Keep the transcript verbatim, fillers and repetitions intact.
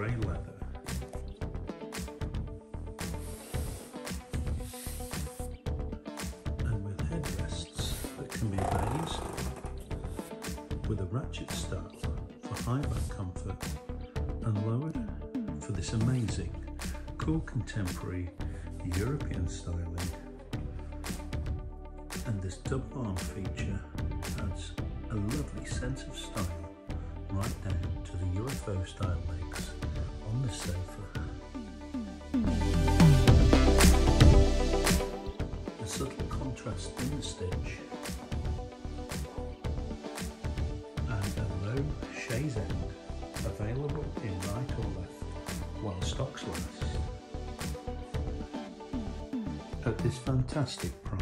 gray leather. And with headrests that can be raised with a ratchet start for high back comfort and lowered for this amazing, cool contemporary European styling. And this double arm feature adds a lovely sense of style right down to the U F O style legs on the sofa. A subtle contrast in the stitch and a low chaise end available in right or left while stocks last at this fantastic price.